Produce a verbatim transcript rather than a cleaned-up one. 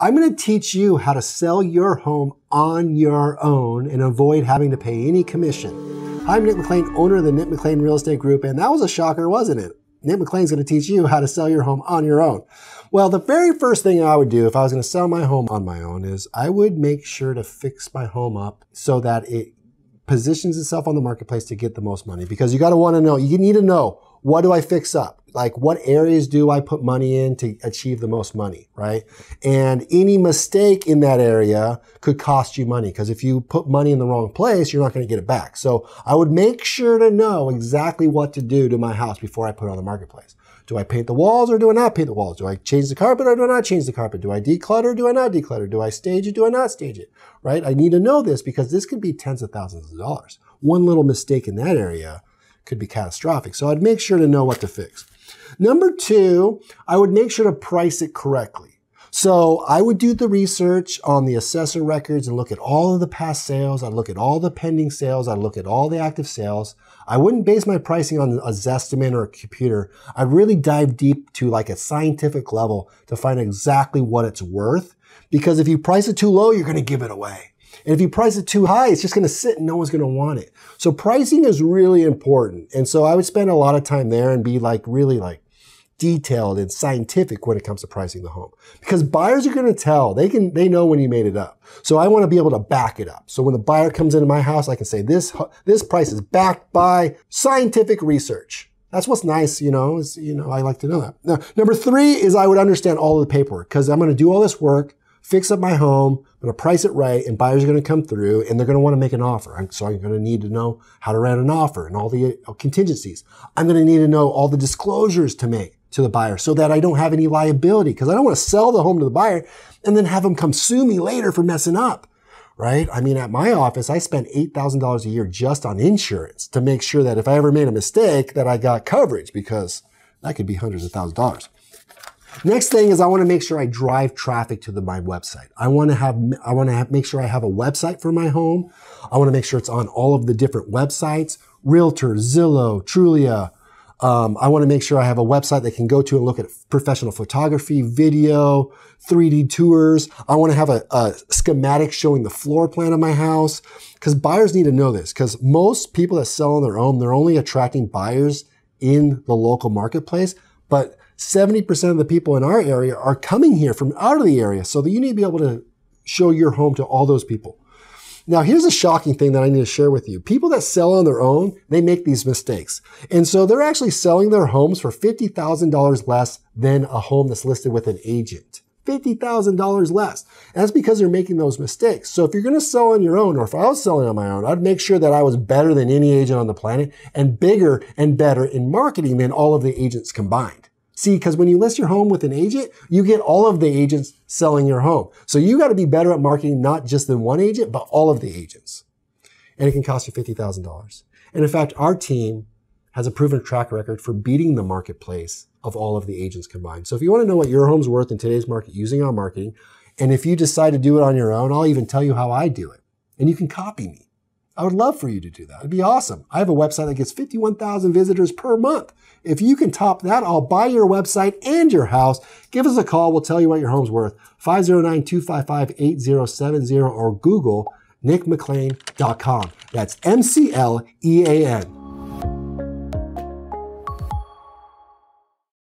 I'm going to teach you how to sell your home on your own and avoid having to pay any commission. I'm Nick McLean, owner of the Nick McLean Real Estate Group, and that was a shocker, wasn't it? Nick McLean's going to teach you how to sell your home on your own. Well, the very first thing I would do if I was going to sell my home on my own is I would make sure to fix my home up so that it positions itself on the marketplace to get the most money, because you got to want to know, you need to know, what do I fix up? Like, what areas do I put money in to achieve the most money, right? And any mistake in that area could cost you money, because if you put money in the wrong place, you're not going to get it back. So I would make sure to know exactly what to do to my house before I put it on the marketplace. Do I paint the walls or do I not paint the walls? Do I change the carpet or do I not change the carpet? Do I declutter or do I not declutter? Do I stage it? Do I not stage it? Right? I need to know this, because this could be tens of thousands of dollars. One little mistake in that area could be catastrophic. So I'd make sure to know what to fix. Number two, I would make sure to price it correctly. So I would do the research on the assessor records and look at all of the past sales. I'd look at all the pending sales. I'd look at all the active sales. I wouldn't base my pricing on a Zestimate or a computer. I'd really dive deep to like a scientific level to find exactly what it's worth. Because if you price it too low, you're going to give it away. And if you price it too high, it's just going to sit and no one's going to want it. So pricing is really important. And so I would spend a lot of time there and be like really like detailed and scientific when it comes to pricing the home, because buyers are going to tell. They can, they know when you made it up. So I want to be able to back it up. So when the buyer comes into my house, I can say this, this price is backed by scientific research. That's what's nice, you know, is, you know, I like to know that. Now, number three is I would understand all of the paperwork, because I'm going to do all this work, fix up my home, I'm going to price it right, and buyers are going to come through and they're going to want to make an offer. So I'm going to need to know how to write an offer and all the contingencies. I'm going to need to know all the disclosures to make to the buyer so that I don't have any liability, because I don't want to sell the home to the buyer and then have them come sue me later for messing up, right? I mean, at my office, I spent eight thousand dollars a year just on insurance to make sure that if I ever made a mistake that I got coverage, because that could be hundreds of thousands of dollars. Next thing is I want to make sure I drive traffic to the, my website. I want to have, I want to have, make sure I have a website for my home. I want to make sure it's on all of the different websites, Realtor, Zillow, Trulia. Um, I want to make sure I have a website they can go to and look at professional photography, video, three D tours. I want to have a, a schematic showing the floor plan of my house, because buyers need to know this, because most people that sell on their own, they're only attracting buyers in the local marketplace, but seventy percent of the people in our area are coming here from out of the area. So that you need to be able to show your home to all those people. Now, here's a shocking thing that I need to share with you. People that sell on their own, they make these mistakes. And so they're actually selling their homes for fifty thousand dollars less than a home that's listed with an agent. fifty thousand dollars less. And that's because they're making those mistakes. So if you're going to sell on your own, or if I was selling on my own, I'd make sure that I was better than any agent on the planet and bigger and better in marketing than all of the agents combined. See, because when you list your home with an agent, you get all of the agents selling your home. So you got to be better at marketing, not just than one agent, but all of the agents. And it can cost you fifty thousand dollars. And in fact, our team has a proven track record for beating the marketplace of all of the agents combined. So if you want to know what your home's worth in today's market using our marketing, and if you decide to do it on your own, I'll even tell you how I do it. And you can copy me. I would love for you to do that. It'd be awesome. I have a website that gets fifty-one thousand visitors per month. If you can top that, I'll buy your website and your house. Give us a call. We'll tell you what your home's worth. five oh nine, two five five, eight oh seven oh, or Google nick mclean dot com. That's M C L E A N.